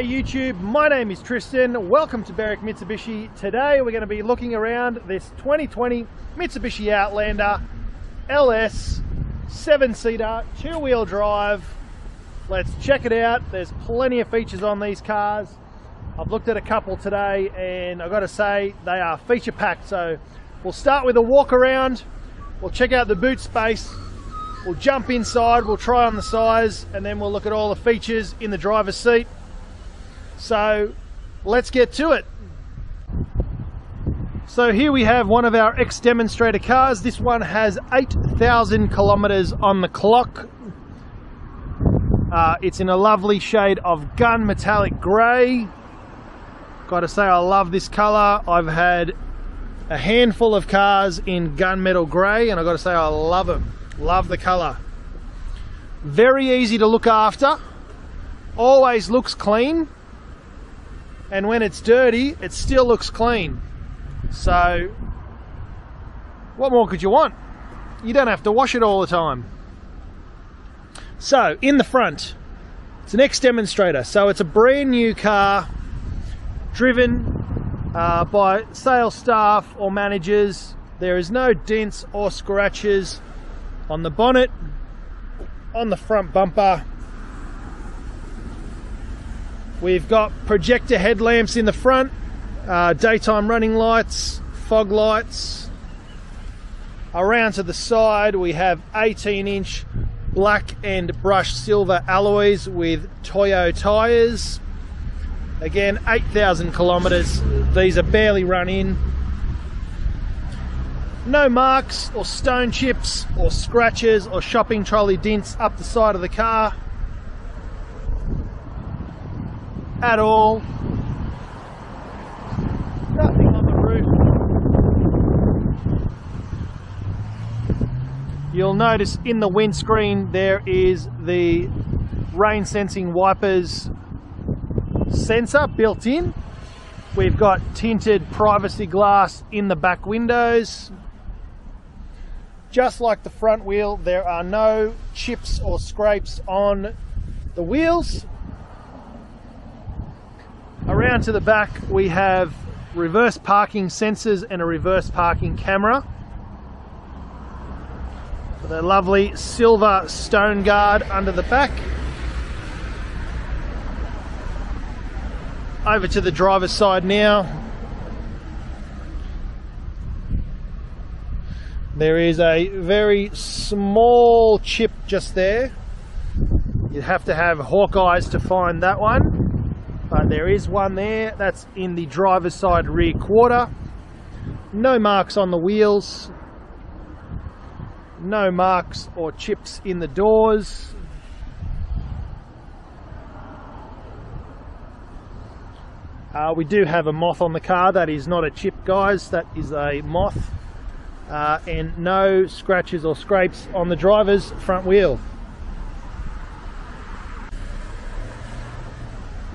Hello YouTube, my name is Tristan. Welcome to Berwick Mitsubishi. Today we're going to be looking around this 2020 Mitsubishi Outlander LS 7-seater, two-wheel drive. Let's check it out. There's plenty of features on these cars. I've looked at a couple today and I've got to say they are feature-packed. So we'll start with a walk around. We'll check out the boot space. We'll jump inside, we'll try on the size, and then we'll look at all the features in the driver's seat. So let's get to it. So here we have one of our ex-demonstrator cars. This one has 8,000 kilometers on the clock. It's in a lovely shade of gun metallic grey. Gotta say I love this color. I've had a handful of cars in gunmetal grey and I gotta say I love them. Love the color. Very easy to look after. Always looks clean. And when it's dirty, it still looks clean. So, what more could you want? You don't have to wash it all the time. So, in the front, it's an ex-demonstrator. So it's a brand new car, driven by sales staff or managers. There is no dents or scratches on the bonnet, on the front bumper. We've got projector headlamps in the front, daytime running lights, fog lights. Around to the side we have 18-inch black and brushed silver alloys with Toyo tyres. Again, 8,000 kilometres, these are barely run in. No marks or stone chips or scratches or shopping trolley dents up the side of the car at all. Nothing on the roof. You'll notice in the windscreen there is the rain sensing wipers sensor built in. We've got tinted privacy glass in the back windows. Just like the front wheel, there are no chips or scrapes on the wheels. Around to the back we have reverse parking sensors and a reverse parking camera. The lovely silver stone guard under the back. Over to the driver's side now. There is a very small chip just there. You'd have to have hawk eyes to find that one. But there is one there, that's in the driver's side rear quarter. No marks on the wheels. No marks or chips in the doors. We do have a moth on the car. That is not a chip, guys, that is a moth. And no scratches or scrapes on the driver's front wheel.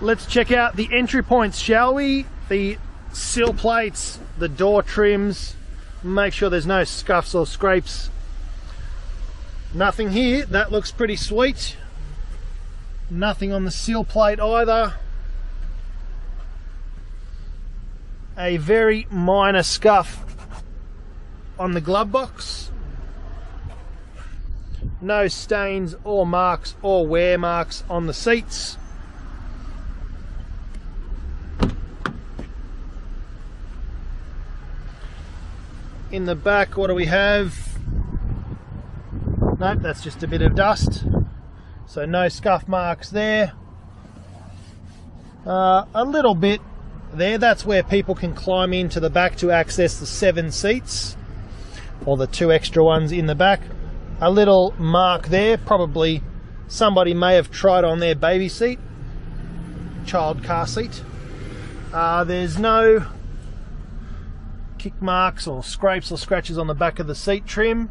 Let's check out the entry points, shall we? The sill plates, the door trims, make sure there's no scuffs or scrapes. Nothing here, that looks pretty sweet. Nothing on the sill plate either. A very minor scuff on the glove box. No stains or marks or wear marks on the seats. In the back, what do we have? Nope, that's just a bit of dust. So no scuff marks there. A little bit there, that's where people can climb into the back to access the 7 seats, or the 2 extra ones in the back. A little mark there, probably somebody may have tried on their baby seat, child car seat. There's no kick marks or scrapes or scratches on the back of the seat trim.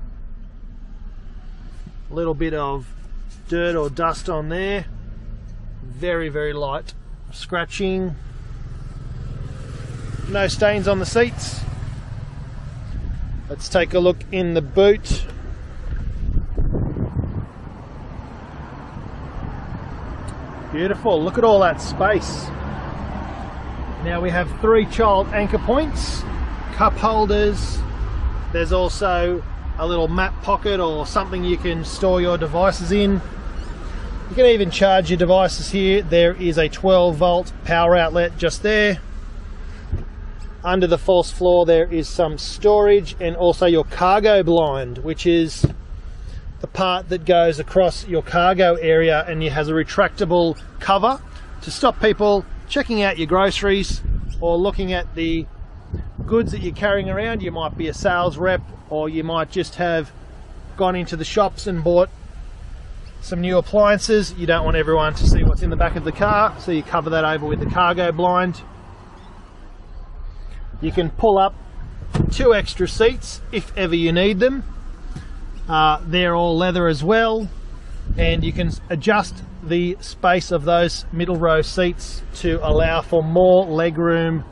A little bit of dirt or dust on there. Very, very light scratching. No stains on the seats. Let's take a look in the boot. Beautiful, look at all that space. Now we have 3 child anchor points, cup holders, there's also a little map pocket or something you can store your devices in. You can even charge your devices here. There is a 12-volt power outlet just there. Under the false floor there is some storage and also your cargo blind, which is the part that goes across your cargo area and it has a retractable cover to stop people checking out your groceries or looking at the goods that you're carrying around. You might be a sales rep or you might just have gone into the shops and bought some new appliances. You don't want everyone to see what's in the back of the car, so you cover that over with the cargo blind. You can pull up 2 extra seats if ever you need them. They're all leather as well, and you can adjust the space of those middle row seats to allow for more leg room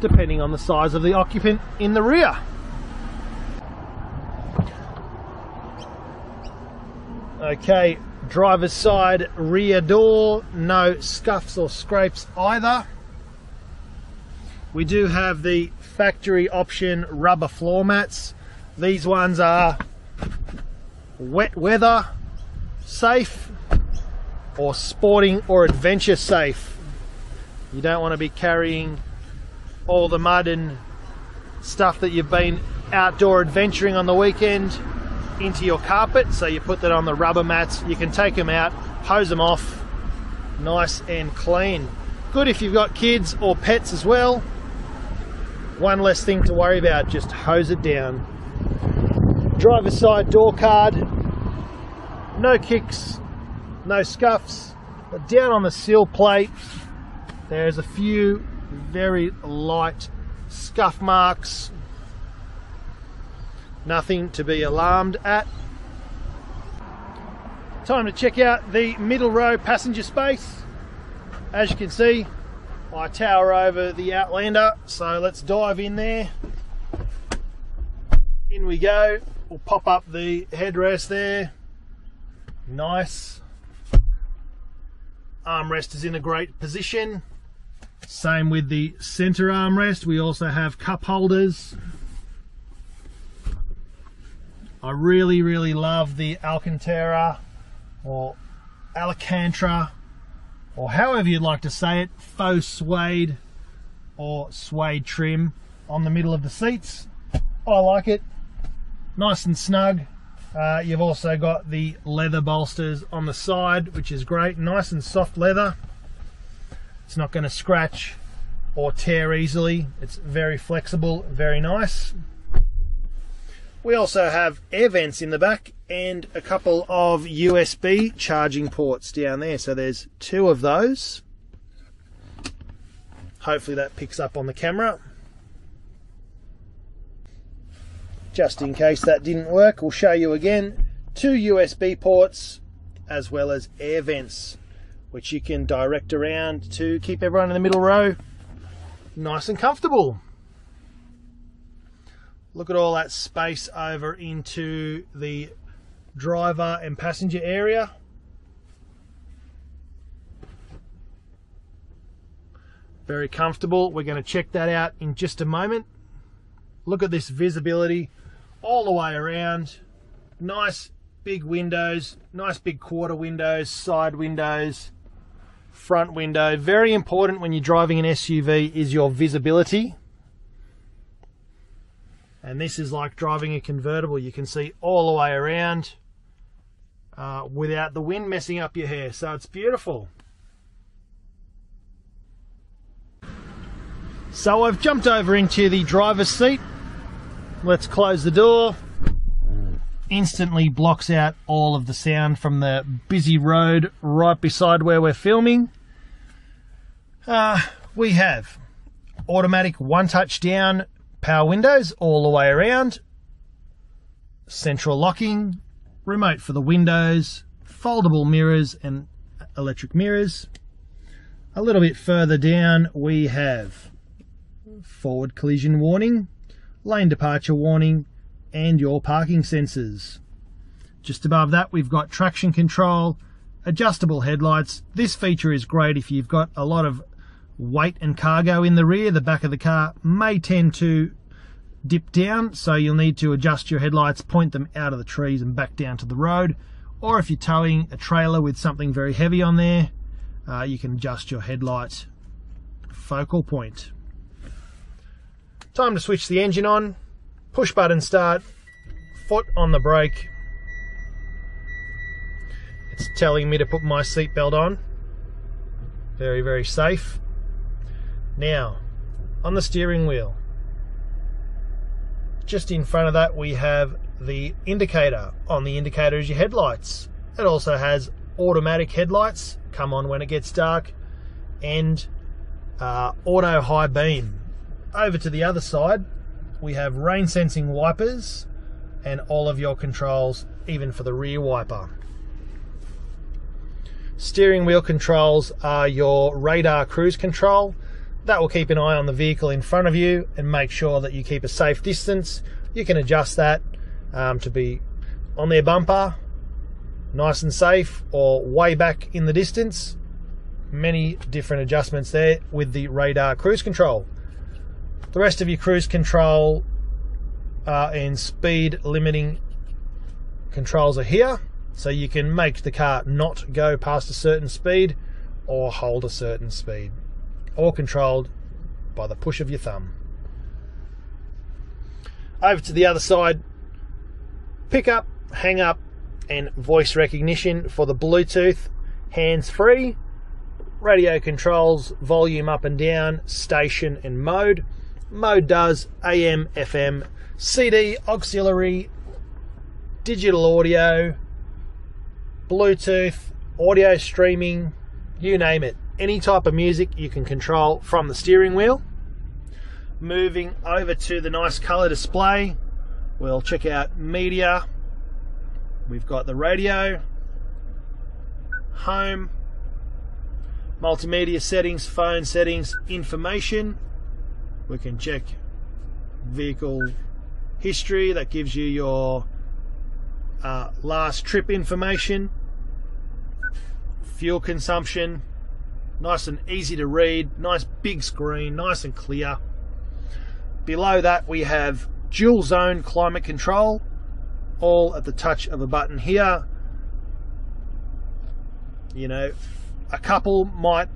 depending on the size of the occupant in the rear. Okay, driver's side rear door, no scuffs or scrapes either. We do have the factory option rubber floor mats. These ones are wet weather safe or sporting or adventure safe. You don't want to be carrying all the mud and stuff that you've been outdoor adventuring on the weekend into your carpet, so you put that on the rubber mats. You can take them out, hose them off, nice and clean. Good if you've got kids or pets as well. One less thing to worry about, just hose it down. Driver's side door card, no kicks, no scuffs, but down on the sill plate there's a few very light scuff marks. Nothing to be alarmed at. Time to check out the middle row passenger space. As you can see, I tower over the Outlander, so let's dive in there. In we go. We'll pop up the headrest there. Nice. Armrest is in a great position. Same with the center armrest. We also have cup holders. I really love the Alcantara or Alcantara, or however you'd like to say it, faux suede or suede trim on the middle of the seats. I like it, nice and snug. You've also got the leather bolsters on the side, which is great, nice and soft leather. It's not going to scratch or tear easily. It's very flexible, very nice. We also have air vents in the back and a couple of USB charging ports down there. So there's 2 of those. Hopefully that picks up on the camera. Just in case that didn't work, we'll show you again. 2 USB ports as well as air vents, which you can direct around to keep everyone in the middle row nice and comfortable. Look at all that space over into the driver and passenger area. Very comfortable. We're going to check that out in just a moment. Look at this visibility all the way around. Nice big windows, nice big quarter windows, side windows, front window. Very important when you're driving an SUV is your visibility. And this is like driving a convertible. You can see all the way around without the wind messing up your hair. So it's beautiful. So I've jumped over into the driver's seat. Let's close the door. Instantly blocks out all of the sound from the busy road right beside where we're filming. We have automatic one-touch down, power windows all the way around, central locking, remote for the windows, foldable mirrors and electric mirrors. A little bit further down we have forward collision warning, lane departure warning and your parking sensors. Just above that we've got traction control Adjustable headlights. This feature is great if you've got a lot of weight and cargo in the rear. The back of the car may tend to dip down, so you'll need to adjust your headlights, point them out of the trees and back down to the road. Or if you're towing a trailer with something very heavy on there, you can adjust your headlight focal point. Time to switch the engine on. Push button start, foot on the brake. It's telling me to put my seatbelt on. Very, very safe. Now, on the steering wheel, just in front of that we have the indicator. On the indicator is your headlights. It also has automatic headlights, come on when it gets dark, and auto high beam. Over to the other side we have rain sensing wipers and all of your controls, even for the rear wiper. Steering wheel controls are your radar cruise control. That will keep an eye on the vehicle in front of you and make sure that you keep a safe distance. You can adjust that to be on their bumper, nice and safe, or way back in the distance. Many different adjustments there with the radar cruise control. The rest of your cruise control and speed limiting controls are here, so you can make the car not go past a certain speed or hold a certain speed, all controlled by the push of your thumb. Over to the other side, pick up, hang up, and voice recognition for the Bluetooth, hands-free, radio controls, volume up and down, station and mode. Mode does AM, FM, CD, auxiliary, digital audio, Bluetooth, audio streaming, you name it. Any type of music you can control from the steering wheel. Moving over to the nice color display, we'll check out media. We've got the radio, home, multimedia settings, phone settings, information. We can check vehicle history. That gives you your last trip information, fuel consumption. Nice and easy to read, nice big screen, nice and clear. Below that we have dual zone climate control, all at the touch of a button here. You know, a couple might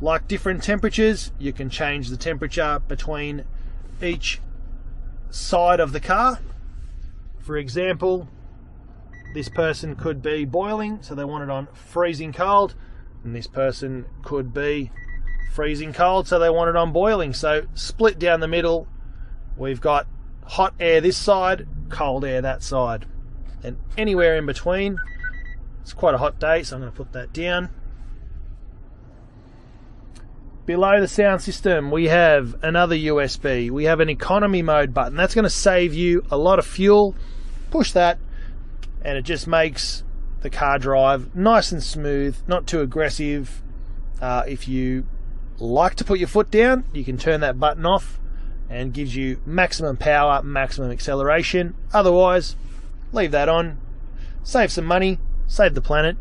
like different temperatures. You can change the temperature between each side of the car. For example, this person could be boiling, so they want it on freezing cold. And this person could be freezing cold, so they want it on boiling. So split down the middle, we've got hot air this side, cold air that side, and anywhere in between. It's quite a hot day, so I'm going to put that down. Below the sound system we have another USB. We have an economy mode button. That's going to save you a lot of fuel. Push that and it just makes the car drive nice and smooth, not too aggressive. If you like to put your foot down, you can turn that button off, and gives you maximum power, maximum acceleration. Otherwise, leave that on, save some money, save the planet.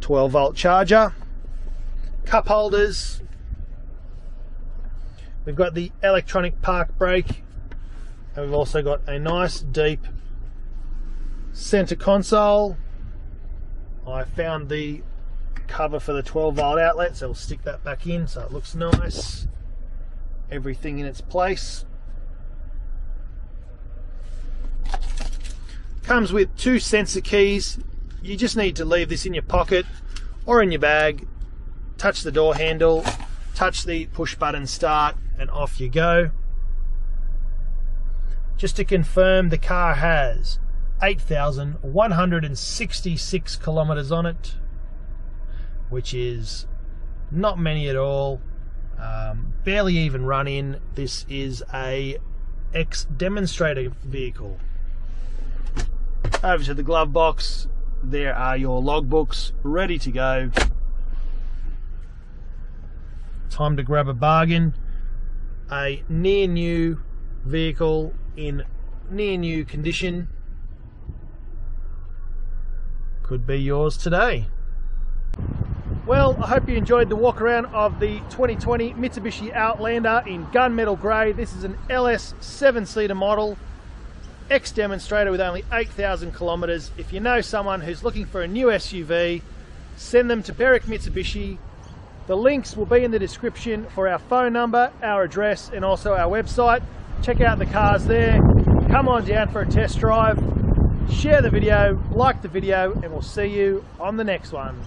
12 volt charger, cup holders. We've got the electronic park brake, and we've also got a nice deep center console. I found the cover for the 12 volt outlet, so we'll stick that back in so it looks nice. Everything in its place. Comes with two sensor keys. You just need to leave this in your pocket or in your bag. Touch the door handle, touch the push button start, and off you go. Just to confirm, the car has 8,166 kilometers on it, which is not many at all. Barely even run in. This is a ex-demonstrator vehicle. Over to the glove box. There are your logbooks ready to go. Time to grab a bargain. A near new vehicle in near new condition. could be yours today. Well, I hope you enjoyed the walk around of the 2020 Mitsubishi Outlander in gunmetal grey. This is an LS 7-seater model, ex-demonstrator with only 8,000 kilometres. If you know someone who's looking for a new SUV, send them to Berwick Mitsubishi. The links will be in the description for our phone number, our address, and also our website. Check out the cars there. Come on down for a test drive. Share the video, like the video, and we'll see you on the next one.